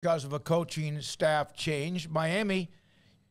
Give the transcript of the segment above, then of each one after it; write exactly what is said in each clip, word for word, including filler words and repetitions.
because of a coaching staff change. Miami,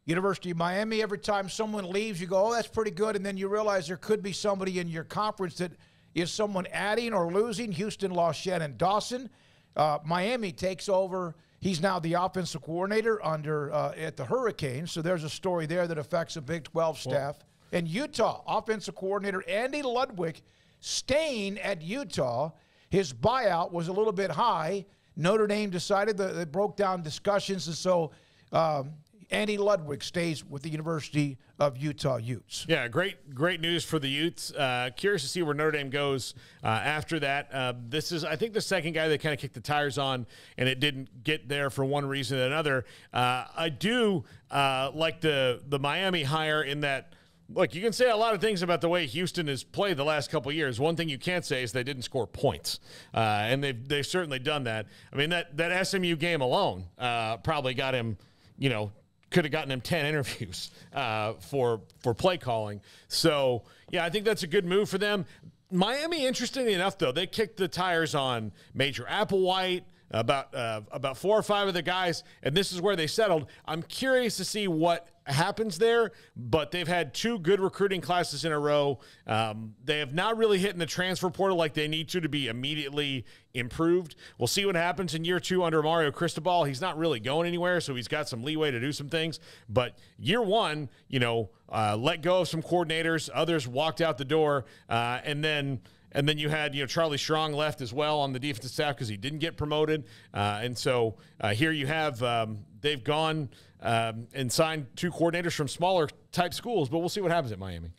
University of Miami, every time someone leaves, you go, oh, that's pretty good. And then you realize there could be somebody in your conference that is someone adding or losing. Houston lost Shannon Dawson. Uh, Miami takes over. He's now the offensive coordinator under uh, at the Hurricanes. So there's a story there that affects the Big twelve staff. Well, and Utah, offensive coordinator Andy Ludwig staying at Utah. His buyout was a little bit high. Notre Dame decided that they broke down discussions, and so um, Andy Ludwig stays with the University of Utah Utes. Yeah, great, great news for the Utes. Uh, curious to see where Notre Dame goes uh, after that. Uh, this is, I think, the second guy that kind of kicked the tires on, and it didn't get there for one reason or another. Uh, I do uh, like the the Miami hire in that. Look, you can say a lot of things about the way Houston has played the last couple of years. One thing you can't say is they didn't score points, uh, and they've, they've certainly done that. I mean, that, that S M U game alone uh, probably got him, you know, could have gotten him ten interviews uh, for, for play calling. So, yeah, I think that's a good move for them. Miami, interestingly enough, though, they kicked the tires on Major Applewhite, about uh, about four or five of the guys, and this is where they settled. I'm curious to see what happens there, but they've had two good recruiting classes in a row. Um, they have not really hit in the transfer portal like they need to to be immediately improved. We'll see what happens in year two under Mario Cristobal. He's not really going anywhere, so he's got some leeway to do some things. But year one, you know, uh, let go of some coordinators. Others walked out the door, uh, and then – And then you had, you know, Charlie Strong left as well on the defensive staff because he didn't get promoted. Uh, and so uh, here you have um, they've gone um, and signed two coordinators from smaller type schools, but we'll see what happens at Miami.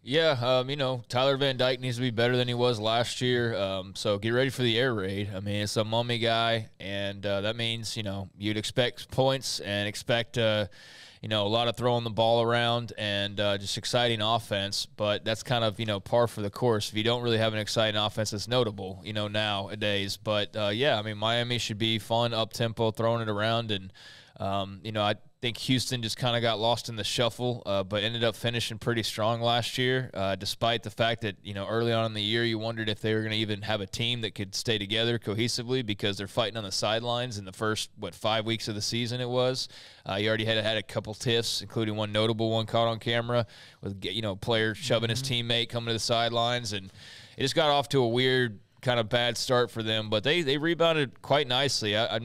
Yeah, um, you know, Tyler Van Dyke needs to be better than he was last year. Um, so get ready for the air raid. I mean, it's a mummy guy, and uh, that means, you know, you'd expect points and expect uh, – you know, a lot of throwing the ball around and uh, just exciting offense, but that's kind of, you know, par for the course. If you don't really have an exciting offense, it's notable, you know, nowadays. But, uh, yeah, I mean, Miami should be fun, up-tempo, throwing it around. And, um, you know, I think Houston just kind of got lost in the shuffle, uh, but ended up finishing pretty strong last year, uh, despite the fact that, you know, early on in the year you wondered if they were going to even have a team that could stay together cohesively because they're fighting on the sidelines in the first, what, five weeks of the season it was. Uh, you already had had a couple tiffs, including one notable one caught on camera with, you know, player shoving mm-hmm. his teammate coming to the sidelines. And it just got off to a weird kind of bad start for them, but they, they rebounded quite nicely. I, I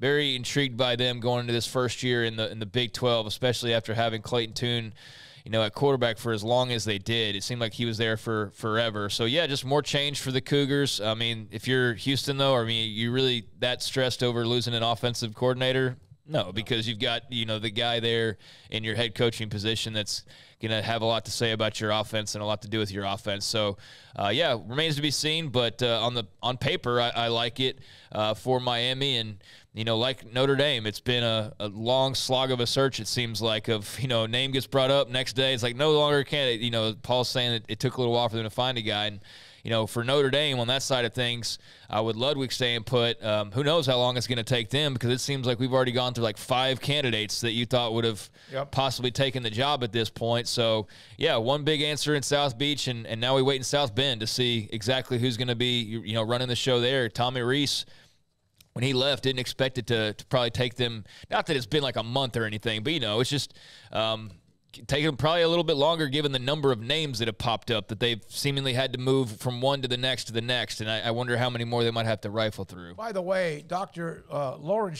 Very intrigued by them going into this first year in the in the Big twelve, especially after having Clayton Tune, you know, at quarterback for as long as they did. It seemed like he was there for forever. So yeah, just more change for the Cougars. I mean, if you're Houston though, I mean, you really that stressed over losing an offensive coordinator? No, because you've got, you know, the guy there in your head coaching position that's going to have a lot to say about your offense and a lot to do with your offense. So, uh, yeah, remains to be seen. But uh, on the on paper, I, I like it uh, for Miami and. You know, like Notre Dame, it's been a, a long slog of a search, it seems like, of, you know, name gets brought up. Next day, it's like, no longer can it. You know, Paul's saying that it took a little while for them to find a guy. And, you know, for Notre Dame, on that side of things, uh, with Ludwig staying put, um, who knows how long it's going to take them because it seems like we've already gone through, like, five candidates that you thought would have yep. possibly taken the job at this point. So, yeah, one big answer in South Beach, and, and now we wait in South Bend to see exactly who's going to be, you know, running the show there. Tommy Reese. When he left, didn't expect it to, to probably take them, not that it's been like a month or anything, but, you know, it's just um, taking them probably a little bit longer given the number of names that have popped up that they've seemingly had to move from one to the next to the next, and I, I wonder how many more they might have to rifle through. By the way, Doctor Uh, Lauren